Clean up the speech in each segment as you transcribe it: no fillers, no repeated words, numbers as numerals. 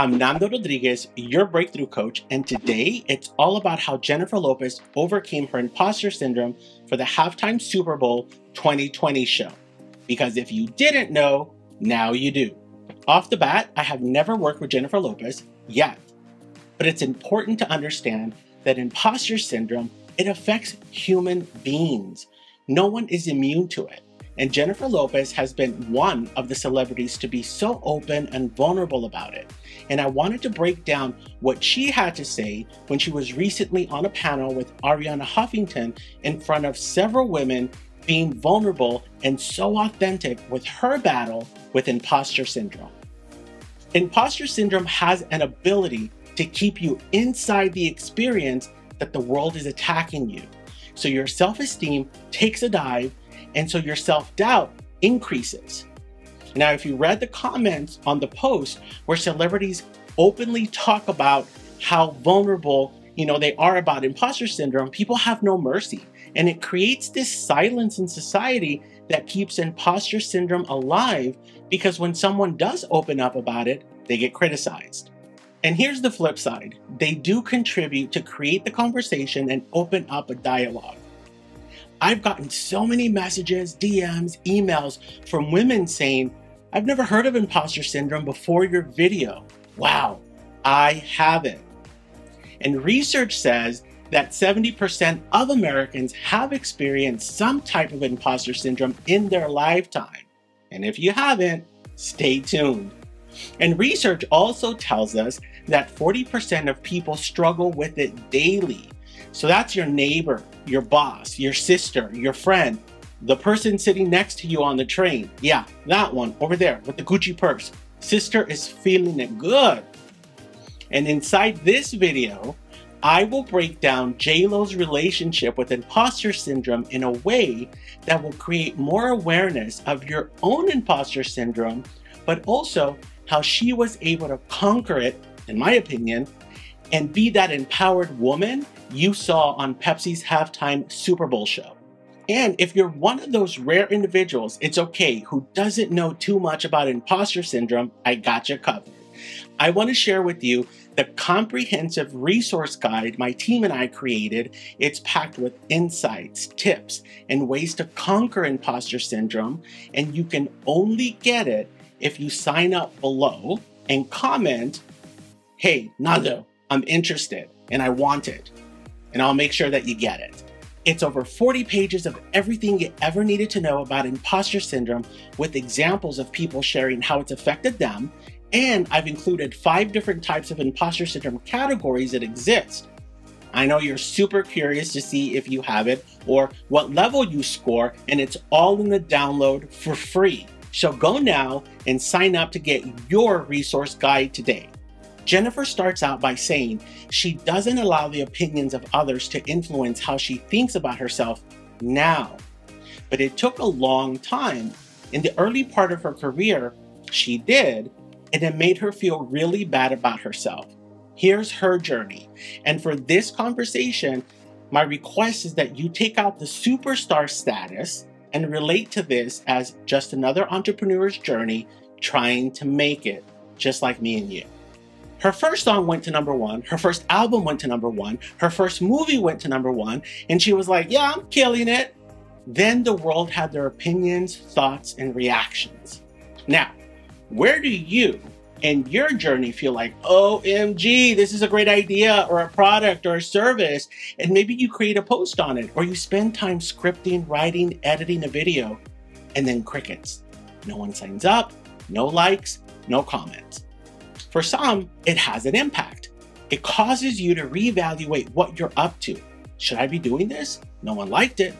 I'm Nando Rodriguez, your breakthrough coach, and today it's all about how Jennifer Lopez overcame her imposter syndrome for the halftime Super Bowl 2020 show. Because if you didn't know, now you do. Off the bat, I have never worked with Jennifer Lopez yet, but it's important to understand that imposter syndrome, it affects human beings. No one is immune to it. And Jennifer Lopez has been one of the celebrities to be so open and vulnerable about it. And I wanted to break down what she had to say when she was recently on a panel with Ariana Huffington in front of several women, being vulnerable and so authentic with her battle with imposter syndrome. Imposter syndrome has an ability to keep you inside the experience that the world is attacking you. So your self-esteem takes a dive, and so your self-doubt increases. Now, if you read the comments on the post where celebrities openly talk about how vulnerable, they are about imposter syndrome, people have no mercy. And it creates this silence in society that keeps imposter syndrome alive, because when someone does open up about it, they get criticized. And here's the flip side. They do contribute to create the conversation and open up a dialogue. I've gotten so many messages, DMs, emails from women saying, I've never heard of imposter syndrome before your video. Wow, I haven't. And research says that 70% of Americans have experienced some type of imposter syndrome in their lifetime. And if you haven't, stay tuned. And research also tells us that 40% of people struggle with it daily. So that's your neighbor, your boss, your sister, your friend, the person sitting next to you on the train. Yeah, that one over there with the Gucci purse. Sister is feeling it good. And inside this video, I will break down J-Lo's relationship with imposter syndrome in a way that will create more awareness of your own imposter syndrome, but also how she was able to conquer it, in my opinion, and be that empowered woman you saw on Pepsi's halftime Super Bowl show. And if you're one of those rare individuals, it's okay, who doesn't know too much about imposter syndrome, I got you covered. I want to share with you the comprehensive resource guide my team and I created. It's packed with insights, tips, and ways to conquer imposter syndrome, and you can only get it if you sign up below and comment, hey, Nando, I'm interested and I want it, and I'll make sure that you get it. It's over 40 pages of everything you ever needed to know about imposter syndrome, with examples of people sharing how it's affected them. And I've included 5 different types of imposter syndrome categories that exist. I know you're super curious to see if you have it or what level you score, and it's all in the download for free. So go now and sign up to get your resource guide today. Jennifer starts out by saying she doesn't allow the opinions of others to influence how she thinks about herself now. But it took a long time. In the early part of her career, she did, and it made her feel really bad about herself. Here's her journey. And for this conversation, my request is that you take out the superstar status and relate to this as just another entrepreneur's journey trying to make it, just like me and you. Her first song went to #1, her first album went to #1, her first movie went to #1, and she was like, yeah, I'm killing it. Then the world had their opinions, thoughts, and reactions. Now, where do you and your journey feel like, OMG, this is a great idea or a product or a service, and maybe you create a post on it, or you spend time scripting, writing, editing a video, and then crickets. No one signs up, no likes, no comments. For some, it has an impact. It causes you to reevaluate what you're up to. Should I be doing this? No one liked it.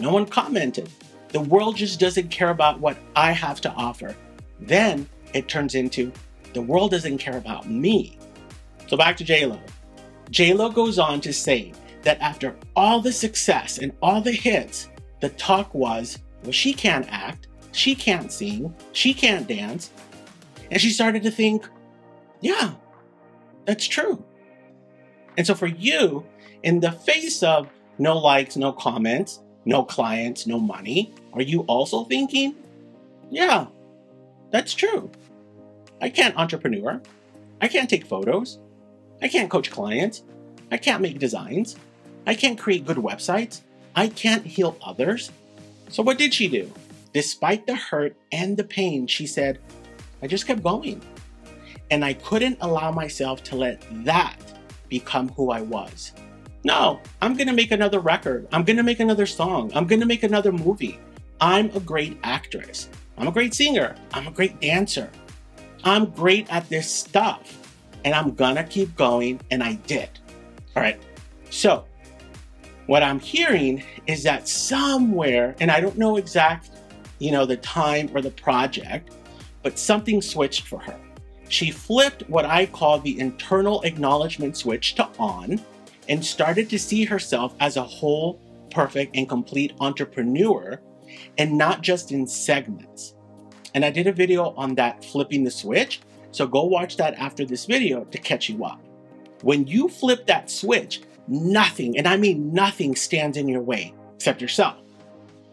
No one commented. The world just doesn't care about what I have to offer. Then it turns into, the world doesn't care about me. So back to J-Lo. J-Lo goes on to say that after all the success and all the hits, the talk was, well, she can't act, she can't sing, she can't dance. And she started to think, yeah, that's true. And so for you, in the face of no likes, no comments, no clients, no money, are you also thinking, yeah, that's true, I can't entrepreneur, I can't take photos. I can't coach clients. I can't make designs. I can't create good websites. I can't heal others. So what did she do? Despite the hurt and the pain, she said, I just kept going. And I couldn't allow myself to let that become who I was. No, I'm gonna make another record. I'm gonna make another song. I'm gonna make another movie. I'm a great actress. I'm a great singer. I'm a great dancer. I'm great at this stuff. And I'm gonna keep going, and I did. All right, so what I'm hearing is that somewhere, and I don't know exact, the time or the project, but something switched for her. She flipped what I call the internal acknowledgement switch to on and started to see herself as a whole, perfect, and complete entrepreneur and not just in segments. And I did a video on that, flipping the switch. So go watch that after this video to catch you up. When you flip that switch, nothing, and I mean nothing, stands in your way except yourself.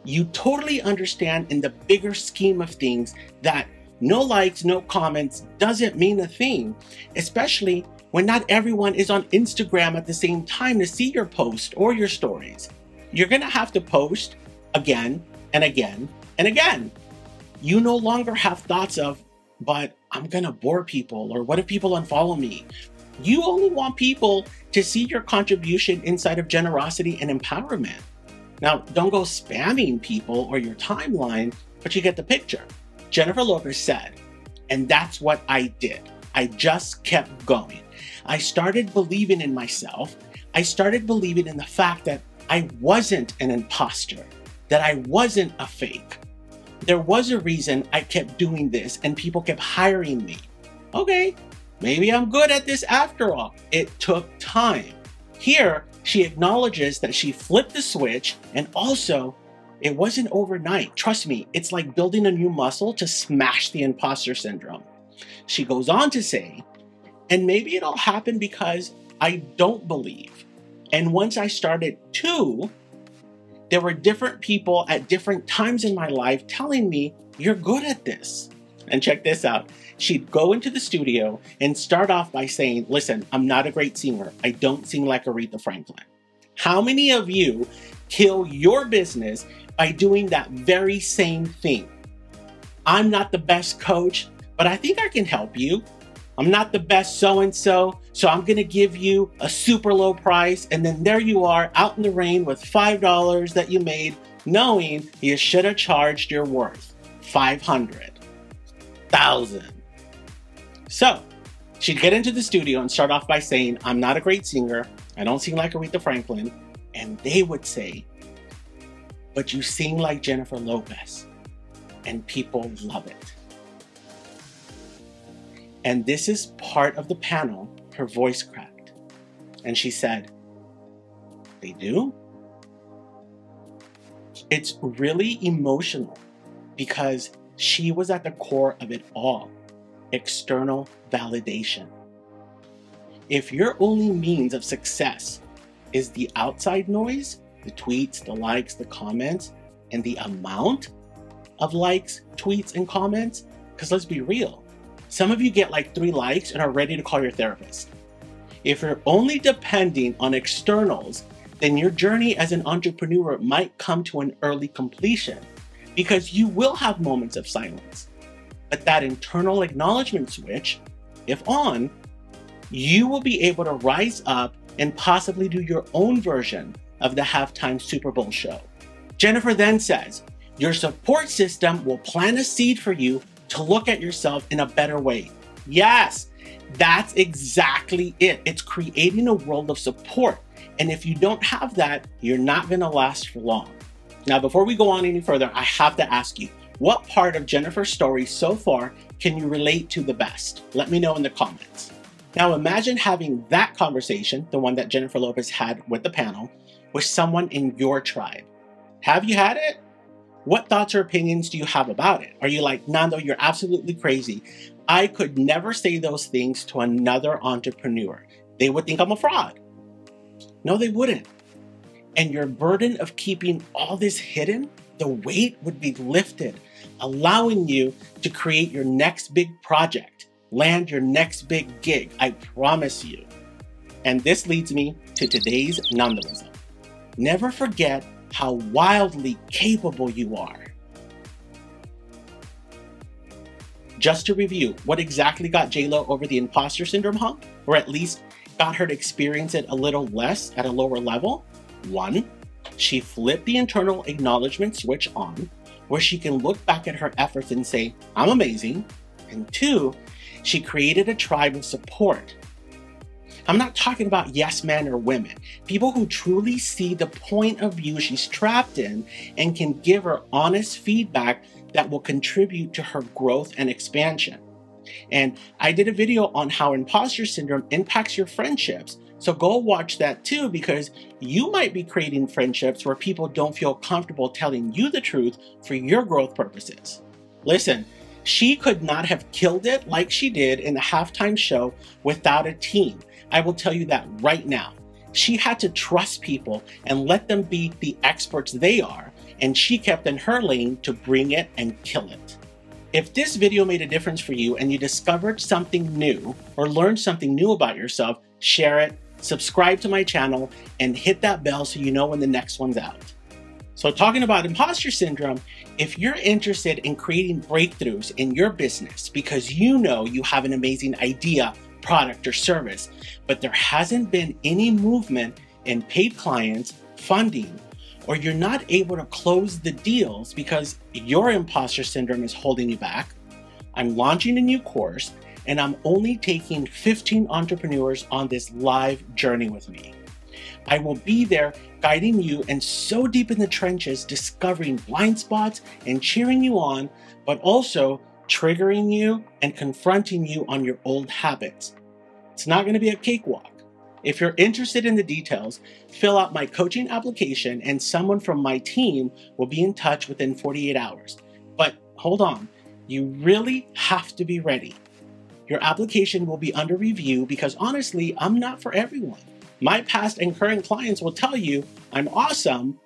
You totally understand in the bigger scheme of things that no likes, no comments doesn't mean a thing, especially when not everyone is on Instagram at the same time to see your post or your stories. You're gonna have to post again and again and again. You no longer have thoughts of, but I'm gonna bore people, or what if people unfollow me? You only want people to see your contribution inside of generosity and empowerment. Now, don't go spamming people or your timeline, but you get the picture. Jennifer Lopez said, and that's what I did. I just kept going. I started believing in myself. I started believing in the fact that I wasn't an imposter, that I wasn't a fake. There was a reason I kept doing this and people kept hiring me. Okay, maybe I'm good at this after all. It took time. Here, she acknowledges that she flipped the switch, and also it wasn't overnight. Trust me, it's like building a new muscle to smash the imposter syndrome. She goes on to say, and maybe it all happened because I don't believe. And once I started to, there were different people at different times in my life telling me, you're good at this. And check this out. She'd go into the studio and start off by saying, listen, I'm not a great singer. I don't sing like Aretha Franklin. How many of you kill your business by doing that very same thing? I'm not the best coach, but I think I can help you. I'm not the best so-and-so, so I'm gonna give you a super low price, and then there you are out in the rain with $5 that you made, knowing you should have charged your worth, $500,000. So she'd get into the studio and start off by saying, I'm not a great singer, I don't sing like Aretha Franklin, and they would say, but you sing like Jennifer Lopez, and people love it. And this is part of the panel, her voice cracked. And she said, they do? It's really emotional because she was at the core of it all, external validation. If your only means of success is the outside noise, the tweets, the likes, the comments, and the amount of likes, tweets, and comments, because let's be real, some of you get like 3 likes and are ready to call your therapist. If you're only depending on externals, then your journey as an entrepreneur might come to an early completion because you will have moments of silence. But that internal acknowledgement switch, if on, you will be able to rise up and possibly do your own version of the halftime Super Bowl show. Jennifer then says, your support system will plant a seed for you to look at yourself in a better way. Yes, that's exactly it. It's creating a world of support. And if you don't have that, you're not gonna last for long. Now, before we go on any further, I have to ask you, what part of Jennifer's story so far can you relate to the best? Let me know in the comments. Now imagine having that conversation, the one that Jennifer Lopez had with the panel, with someone in your tribe. Have you had it? What thoughts or opinions do you have about it? Are you like, Nando, you're absolutely crazy. I could never say those things to another entrepreneur. They would think I'm a fraud. No, they wouldn't. And your burden of keeping all this hidden, the weight would be lifted, allowing you to create your next big project. Land your next big gig, I promise you. And this leads me to today's Nandoism. Never forget how wildly capable you are. Just to review, what exactly got J.Lo over the imposter syndrome hump, or at least got her to experience it a little less at a lower level? 1, she flipped the internal acknowledgement switch on, where she can look back at her efforts and say, I'm amazing. And 2, she created a tribe of support. I'm not talking about yes men or women, people who truly see the point of view she's trapped in and can give her honest feedback that will contribute to her growth and expansion. And I did a video on how imposter syndrome impacts your friendships, so go watch that too, because you might be creating friendships where people don't feel comfortable telling you the truth for your growth purposes. Listen, she could not have killed it like she did in the halftime show without a team. I will tell you that right now. She had to trust people and let them be the experts they are, and she kept in her lane to bring it and kill it. If this video made a difference for you and you discovered something new or learned something new about yourself, share it, subscribe to my channel, and hit that bell so you know when the next one's out. So talking about imposter syndrome, if you're interested in creating breakthroughs in your business because you know you have an amazing idea, product, or service, but there hasn't been any movement in paid clients, funding, or you're not able to close the deals because your imposter syndrome is holding you back, I'm launching a new course and I'm only taking 15 entrepreneurs on this live journey with me. I will be there guiding you and so deep in the trenches, discovering blind spots and cheering you on, but also triggering you and confronting you on your old habits. It's not going to be a cakewalk. If you're interested in the details, fill out my coaching application and someone from my team will be in touch within 48 hours. But hold on, you really have to be ready. Your application will be under review because honestly, I'm not for everyone. My past and current clients will tell you I'm awesome,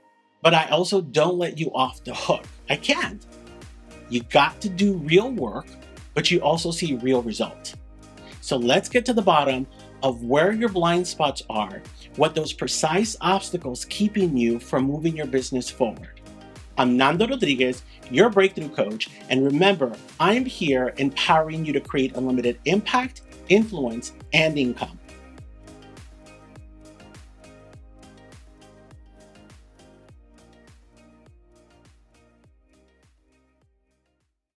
but I also don't let you off the hook. I can't. You got to do real work, but you also see real results. So let's get to the bottom of where your blind spots are, what those precise obstacles keeping you from moving your business forward. I'm Nando Rodriguez, your breakthrough coach, and remember, I'm here empowering you to create unlimited impact, influence, and income.